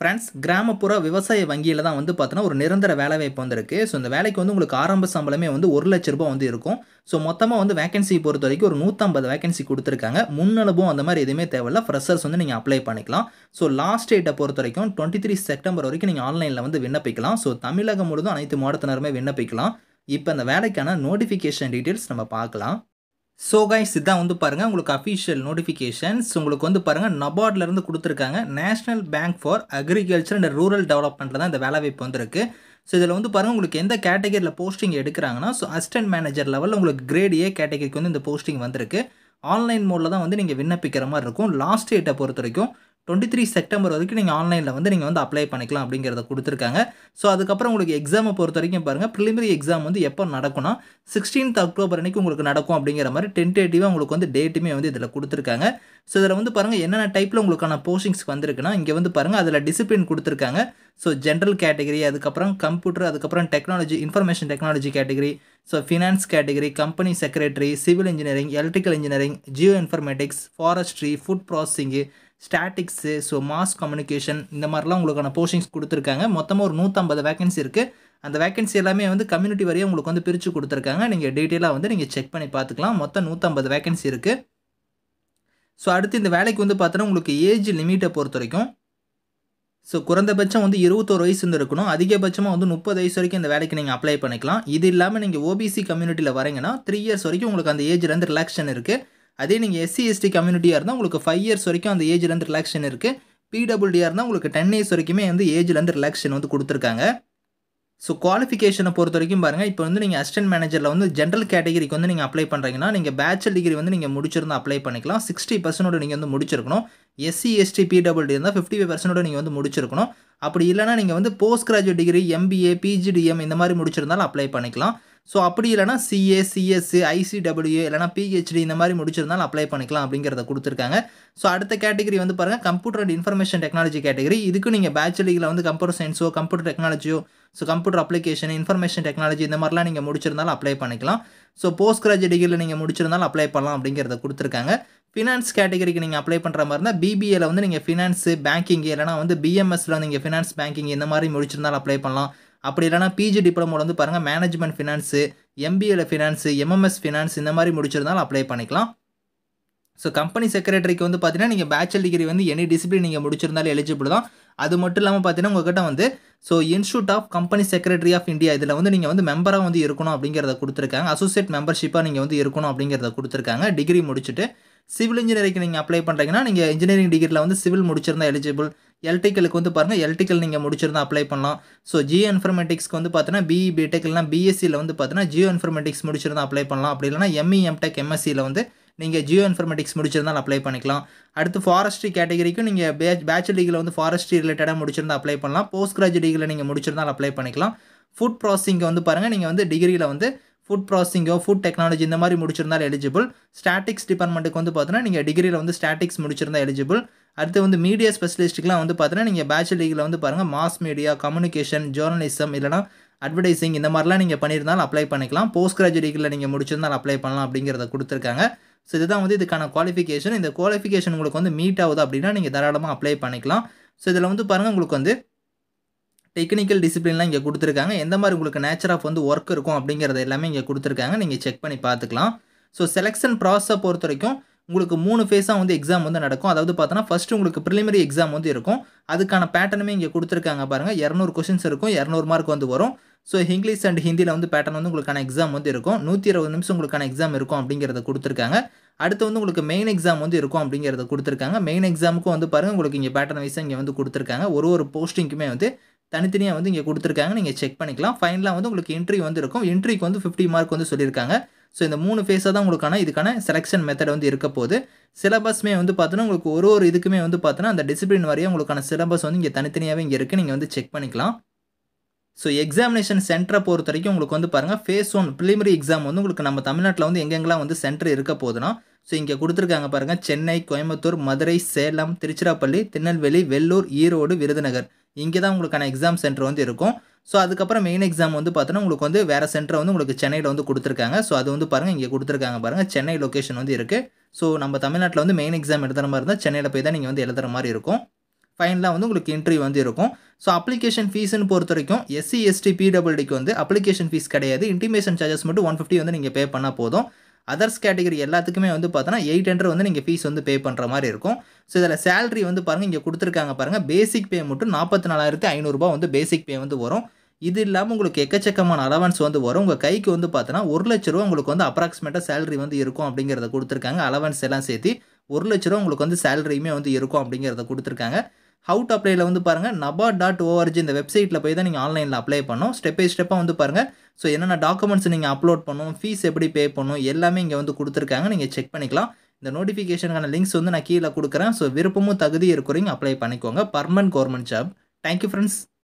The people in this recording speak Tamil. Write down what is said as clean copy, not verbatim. Friends, கிராமப்புற விவசாய வங்கியில தான் வந்து பார்த்தனா ஒரு நிரந்தர வேலை வாய்ப்பு வந்திருக்கு. சோ இந்த வேலைக்கு வந்து உங்களுக்கு ஆரம்ப சம்பளமே வந்து 1 லட்சம் ரூபாய் வந்து இருக்கும். சோ மொத்தமா வந்து வேகன்சி பொறுத்த வரைக்கும் ஒரு 150 வேகன்சி கொடுத்திருக்காங்க. முன்னலபம் அந்த மாதிரி எதுமே தேவையில்ல. ஃப்ரெஷர்ஸ் வந்து நீங்க அப்ளை பண்ணிக்கலாம். சோ லாஸ்ட் டேட் பொறுத்த வரைக்கும் 23 செப்டம்பர் வரைக்கும் நீங்க ஆன்லைன்ல வந்து விண்ணப்பிக்கலாம். சோ தமிழகம் முழுதும் அனைத்து மாவட்டத்தினருமே விண்ணப்பிக்கலாம். இப்போ அந்த வேலைக்கான நோட்டிஃபிகேஷன் டீடைல்ஸ் நம்ம பார்க்கலாம். So guys, இதான் வந்து பாருங்க உங்களுக்கு official notifications உங்களுக்கு வந்து பாருங்க NABARDல இருந்து கொடுத்திருக்காங்க National Bank for Agriculture and Rural Developmentல தான் இந்த வேலை வாய்ப்பு வந்திருக்கு. சோ இதல வந்து பாருங்க உங்களுக்கு எந்த கேட்டகரியில போஸ்டிங் எடுக்கறாங்கன்னா சோ அசிஸ்டன்ட் மேனேஜர் லெவல்ல உங்களுக்கு கிரேட் A கேட்டகரிக்கு வந்து இந்த போஸ்டிங் வந்திருக்கு. ஆன்லைன் மோட்ல தான் வந்து நீங்க விண்ணப்பிக்கிற மாதிரி இருக்கும். லாஸ்ட் டேட் பொறுத்த வரைக்கும் 23 செப்டம்பர் வரைக்கும் நீங்க ஆன்லைன்ல வந்து நீங்க வந்து அப்ளை பண்ணிக்கலாம் அப்படிங்கறத கொடுத்திருக்காங்க. சோ அதுக்கு அப்புறம் உங்களுக்கு எக்ஸாம் பொறுத்த வரைக்கும் பாருங்க preliminary exam வந்து எப்ப நடக்கும்னா 16th அக்டோபர் அன்னைக்கு உங்களுக்கு நடக்கும் அப்படிங்கற மாதிரி டென்டேட்டிவா உங்களுக்கு வந்து டேட்டுமே வந்து இதல கொடுத்திருக்காங்க. சோ இதல வந்து பாருங்க என்னென்ன டைப்ல உங்களுக்கான போஸ்டிங்ஸ் வந்திருக்குனா இங்க வந்து பாருங்க அதுல டிசிப்ளின் கொடுத்திருக்காங்க. சோ ஜெனரல் கேட்டகரி, அதுக்கு அப்புறம் கம்ப்யூட்டர், அதுக்கு அப்புறம் technology information technology category, so finance category, company secretary, civil engineering, electrical engineering, geo informatics, forestry, food processing, statics, so mass communication, இந்த மாதிரிலாம் உங்களுக்கான போஸ்டிங்ஸ் கொடுத்திருக்காங்க. மொத்தமா ஒரு 150 வேகன்சி இருக்கு. அந்த வேகன்சி எல்லாமே வந்து கம்யூனிட்டி வரையும் உங்களுக்கு வந்து பிரிச்சு கொடுத்திருக்காங்க. நீங்க டீடைலா வந்து நீங்க செக் பண்ணி பார்த்துக்கலாம். மொத்தம் 150 வேகன்சி இருக்கு. சோ அடுத்து இந்த வேலைக்கு வந்து பார்த்தா உங்களுக்கு ஏஜ் லிமிட்ட பொறுத்த வரைக்கும் சோ குறைந்தபட்சம் வந்து 21 வயசு இருக்கணும். அதிகபட்சமா வந்து 30 வயசு வரைக்கும் இந்த வேலைக்கு நீங்க அப்ளை பண்ணிக்கலாம். இது இல்லாம நீங்க OBC கம்யூனிட்டில வரீங்கன்னா 3 இயர்ஸ் வரைக்கும் உங்களுக்கு அந்த ஏஜ்ல இருந்து ரிலாக்சேஷன் இருக்கு. அதே நீங்க SC ST கம்யூனிட்டியா இருந்தா உங்களுக்கு 5 இயர்ஸ் வரைக்கும் அந்த ஏஜ்ல இருந்து ரிலாக்சேஷன் இருக்கு. PWD இருந்தா உங்களுக்கு 10 இயர்ஸ் வரைக்குமே வந்து ஏஜ்ல இருந்து ரிலாக்சேஷன் வந்து கொடுத்திருக்காங்க. சோ குவாலிஃபிகேஷனை பொறுத்த வரைக்கும் பாருங்க இப்போ வந்து நீங்க அசிஸ்டன்ட் மேனேஜர்ல வந்து ஜெனரல் கேட்டகரிக்கு வந்து நீங்க அப்ளை பண்றீங்கன்னா நீங்க பேச்சுலர் டிகிரி வந்து நீங்க முடிச்சிருந்தா அப்ளை பண்ணிக்கலாம். 60% ஓட நீங்க வந்து முடிச்சிருக்கணும். SC ST PWD இருந்தா 55% ஓட நீங்க வந்து முடிச்சிருக்கணும். அப்படி இல்லனா நீங்க வந்து post graduate degree MBA PGDM இந்த மாதிரி முடிச்சிருந்தாலும் அப்ளை பண்ணிக்கலாம். சோ அப்படி இல்லனா CA CS ICWA இல்லனா PhD இந்த மாதிரி முடிச்சிருந்தாலும் அப்ளை பண்ணிக்கலாம் அப்படிங்கறத கொடுத்திருக்காங்க. சோ அடுத்த கேட்டகரி வந்து பாருங்க computer and information technology category. இதுக்கு நீங்க பேச்சுலர் டிகிரில வந்து கம்ப்யூட்டர் சயின்ஸோ கம்ப்யூட்டர் டெக்னாலஜியோ so computer application information technology இந்த மாதிரிலாம் நீங்க முடிச்சிருந்தாலும் அப்ளை பண்ணிக்கலாம். சோ போஸ்ட் கிராஜுவேட் டிகிரில நீங்க முடிச்சிருந்தாலும் அப்ளை பண்ணலாம் அப்படிங்கறத கொடுத்திருக்காங்க. ஃபைனான்ஸ் கேட்டகரிக்கு நீங்க அப்ளை பண்ற மாதிரி இருந்தா BBAல வந்து நீங்க ஃபைனான்ஸ் பேங்கிங் இல்லனா வந்து BMSல நீங்க ஃபைனான்ஸ் பேங்கிங் இந்த மாதிரி முடிச்சிருந்தாலும் அப்ளை பண்ணலாம். அப்படி இல்லனா PG டிப்ளமோல வந்து பாருங்க மேனேஜ்மெண்ட் ஃபைனான்ஸ், MBAல ஃபைனான்ஸ், MMS ஃபைனான்ஸ் இந்த மாதிரி முடிச்சிருந்தாலும் அப்ளை பண்ணிக்கலாம். சோ கம்பெனி செக்ரட்டரிக்கு வந்து பாத்தீங்கன்னா நீங்க பேச்சுலர் டிகிரி வந்து எனி டிசிப்ளின் நீங்க முடிச்சிருந்தாலும் எலிஜிபிள் தான். அது மட்டும் இல்லாம பாத்தீங்கன்னா உங்ககிட்ட வந்து so institute of company secretary of India இதுல வந்து நீங்க வந்து மெம்பரா வந்து இருக்கணும் அப்படிங்கறத கொடுத்திருக்காங்க. அசோசியேட் மெம்பர்ஷிப்பா நீங்க வந்து இருக்கணும் அப்படிங்கறத கொடுத்திருக்காங்க. டிகிரி முடிச்சிட்டு சிவில் இன்ஜினியரிங்க்கு நீங்க அப்ளை பண்றீங்கன்னா நீங்க இன்ஜினியரிங் டிகிரில வந்து சிவில் முடிச்சிருந்தா எலிஜிபிள். எலக்ட்ரிக்கலுக்கு வந்து பாருங்க எலக்ட்ரிக்கல் நீங்க முடிச்சிருந்தா அப்ளை பண்ணலாம். சோ ஜியோ இன்ஃபர்மேட்டிக்ஸ்க்கு வந்து பாத்தீங்கன்னா BE BTech இல்லனா BSc ல வந்து பாத்தீங்கன்னா ஜியோ இன்ஃபர்மேட்டிக்ஸ் முடிச்சிருந்தா அப்ளை பண்ணலாம். அப்படி இல்லனா ME MTech MSc ல வந்து நீங்க ஜியோ இன்ஃபர்மேட்டிக்ஸ் முடிச்சிருந்தாலும் அப்ளை பண்ணிக்கலாம். அடுத்து ஃபாரஸ்ட்ரி கேட்டகரிக்கும் நீங்க பேச்சுலர் டிகிரில வந்து ஃபாரஸ்ட்ரி ரிலேட்டடா முடிச்சிருந்தா அப்ளை பண்ணலாம். போஸ்ட் கிராஜுவேட் டிகிரில நீங்க முடிச்சிருந்தாலும் அப்ளை பண்ணிக்கலாம். ஃபுட் ப்ராசஸிங்க்கு வந்து பாருங்க நீங்க வந்து டிகிரில வந்து ஃபுட் ப்ராசஸிங்கோ ஃபுட் டெக்னாலஜி இந்த மாதிரி முடிச்சிருந்தாலும் எலிஜிபிள். ஸ்டாட்டிக்ஸ் டிபார்ட்மெண்ட்டுக்கு வந்து பார்த்தீங்கன்னா நீங்கள் டிகிரியில் வந்து ஸ்டாட்டிக்ஸ் முடிச்சிருந்தா எலிஜிபிள். அடுத்து வந்து மீடியா ஸ்பெஷலிஸ்ட்டுக்குலாம் வந்து பார்த்தீங்கன்னா நீங்கள் பேச்சுலர் டிகிரியில் வந்து பாருங்கள் மாஸ் மீடியா கம்யூனிகேஷன் ஜேர்னலிசம் இல்லைனா அட்வர்டைசிங் இந்த மாதிரிலாம் நீங்கள் பண்ணியிருந்தாலும் அப்ளை பண்ணிக்கலாம். போஸ்ட் கிராஜுவேட் டிகிரியில் நீங்கள் முடிச்சிருந்தாலும் அப்ளை பண்ணலாம் அப்படிங்கிறத கொடுத்துருக்காங்க. ஸோ இதுதான் வந்து இதுக்கான குவாலிஃபிகேஷன். இந்த குவாலிஃபிகேஷன் உங்களுக்கு வந்து மீட் ஆகுது அப்படின்னா நீங்கள் தாராளமாக அப்ளை பண்ணிக்கலாம். ஸோ இதில் வந்து பாருங்கள் உங்களுக்கு வந்து டெக்னிக்கல் டிசிப்ளின்லாம் இங்கே கொடுத்துருக்காங்க. எந்த மாதிரி உங்களுக்கு நேச்சர் ஆஃப் வந்து ஒர்க் இருக்கும் அப்படிங்கிறது எல்லாமே இங்கே கொடுத்துருக்காங்க. நீங்கள் செக் பண்ணி பார்த்துக்கலாம். ஸோ செலெக்ஷன் ப்ராசஸை பொறுத்த வரைக்கும் உங்களுக்கு 3 ஃபேஸாக வந்து எக்ஸாம் வந்து நடக்கும். அதாவது பார்த்தோன்னா ஃபர்ஸ்ட் உங்களுக்கு ப்ரிலிமினரி எக்ஸாம் வந்து இருக்கும். அதுக்கான பேட்டர்னுமே இங்கே கொடுத்துருக்காங்க பாருங்கள். 200 கொஷின்ஸ் இருக்கும். 200 மார்க் வந்து வரும். ஸோ இங்கிலீஷ் அண்ட் ஹிந்தியில் வந்து பேட்டர்ன் வந்து உங்களுக்கான எக்ஸாம் வந்து இருக்கும். 120 நிமிஷம் உங்களுக்கான எக்ஸாம் இருக்கும் அப்படிங்கிறத கொடுத்துருக்காங்க. அடுத்து வந்து உங்களுக்கு மெயின் எக்ஸாம் வந்து இருக்கும் அப்படிங்கிறத கொடுத்துருக்காங்க. மெயின் எக்ஸாமுக்கும் வந்து பாருங்கள் உங்களுக்கு இங்கே பேட்டர்ன் வைஸாக இங்கே வந்து கொடுத்துருக்காங்க. ஒரு போஸ்டிங்குமே வந்து தனித்தனியாக வந்து இங்கே கொடுத்துருக்காங்க. நீங்கள் செக் பண்ணிக்கலாம். ஃபைனலாக வந்து உங்களுக்கு இன்ட்ரிவியூ வந்து இருக்கும். இன்ட்ரிவியூக்கு வந்து 50 மார்க் வந்து சொல்லியிருக்காங்க. ஸோ இந்த 3 ஃபேஸாக தான் உங்களுக்கான இதுக்கான செலெக்ஷன் மெத்தட் வந்து இருக்க போகுது. சிலபஸ்மே வந்து பார்த்தீங்கன்னா உங்களுக்கு ஒரு இதுக்குமே வந்து பார்த்தீங்கன்னா அந்த டிசிப்ளின் வரையும் உங்களுக்கான சிலபஸ் வந்து இங்கே தனித்தனியாகவே இங்கே இருக்குது. நீங்கள் வந்து செக் பண்ணிக்கலாம். ஸோ எக்ஸாமினேஷன் சென்டரை பொறுத்த வரைக்கும் உங்களுக்கு வந்து பாருங்கள் ஃபேஸ் 1 ப்ரிலிமினரி எக்ஸாம் வந்து உங்களுக்கு நம்ம தமிழ்நாட்டில் வந்து எங்கெங்கெல்லாம் வந்து சென்டர் இருக்க போகுதுன்னா ஸோ இங்கே கொடுத்துருக்காங்க பாருங்கள். சென்னை, கோயம்புத்தூர், மதுரை, சேலம், திருச்சிராப்பள்ளி, திருநெல்வேலி, வெள்ளூர், ஈரோடு, விருதுநகர் இங்கே தான் உங்களுக்கான எக்ஸாம் சென்டர் வந்து இருக்கும். ஸோ அதுக்கப்புறம் மெயின் எக்ஸாம் வந்து பார்த்தோன்னா உங்களுக்கு வந்து வேறு சென்டர் வந்து உங்களுக்கு சென்னையில் வந்து கொடுத்துருக்காங்க. ஸோ அது வந்து பாருங்கள் இங்கே கொடுத்துருக்காங்க பாருங்கள். சென்னை லொக்கேஷன் வந்து இருக்குது. ஸோ நம்ம தமிழ்நாட்டில் வந்து மெயின் எக்ஸாம் எழுதுகிற மாதிரி இருந்தால் சென்னையில் போய் தான் நீங்கள் வந்து எழுதுகிற மாதிரி இருக்கும். ஃபைனலாக வந்து உங்களுக்கு என்ட்ரி வந்து இருக்கும். ஸோ அப்ளிகேஷன் ஃபீஸ்ன்னு பொறுத்த வரைக்கும் எஸ்சி எஸ்டி பிடபிள்யூடிக்கு வந்து அப்ளிகேஷன் ஃபீஸ் கிடையாது. இன்டிமேஷன் சார்ஜஸ் மட்டும் 150 வந்து நீங்கள் பே பண்ணால் போதும். அதர்ஸ் கேட்டகரி எல்லாத்துக்குமே வந்து பார்த்தோன்னா 800 வந்து நீங்கள் ஃபீஸ் வந்து பே பண்ணுற மாதிரி இருக்கும். ஸோ இதில் சேலரி வந்து பாருங்கள் இங்கே கொடுத்துருக்காங்க பாருங்கள், பேசிக் பே மட்டும் 44,500 வந்து பேசிக் பே வந்து வரும். இது இல்லாமல் உங்களுக்கு எக்கச்சக்கமான அலவன்ஸ் வந்து வரும். உங்கள் கைக்கு வந்து பார்த்தோன்னா 1,00,000 உங்களுக்கு வந்து அப்ராக்சிமேட்டாக சேலரி வந்து இருக்கும் அப்படிங்கிறத கொடுத்துருக்காங்க. அலவன்ஸ் எல்லாம் சேர்த்து 1,00,000 உங்களுக்கு வந்து சேலரியுமே வந்து இருக்கும் அப்படிங்கிறத கொடுத்துருக்காங்க. ஹவு டு அப்ளைல வந்து பாருங்கள், naba.org இந்த வெப்சைட்டில் போய் தான் நீங்கள் ஆன்லைனில் அப்ளை பண்ணணும். ஸ்டெப் பை ஸ்டெப்பாக வந்து பாருங்கள். ஸோ என்னென்ன டாக்குமெண்ட்ஸ் நீங்கள் அப்லோட் பண்ணணும், ஃபீஸ் எப்படி பே பண்ணணும், எல்லாமே இங்கே வந்து கொடுத்துருக்காங்க. நீங்கள் செக் பண்ணிக்கலாம். இந்த நோட்டிஃபிகேஷனுக்கான லிங்க்ஸ் வந்து நான் கீழே கொடுக்குறேன். ஸோ விருப்பமும் தகுதி இருக்கிறீங்க அப்ளை பண்ணிக்கோங்க. Permanent government job. Thank you friends.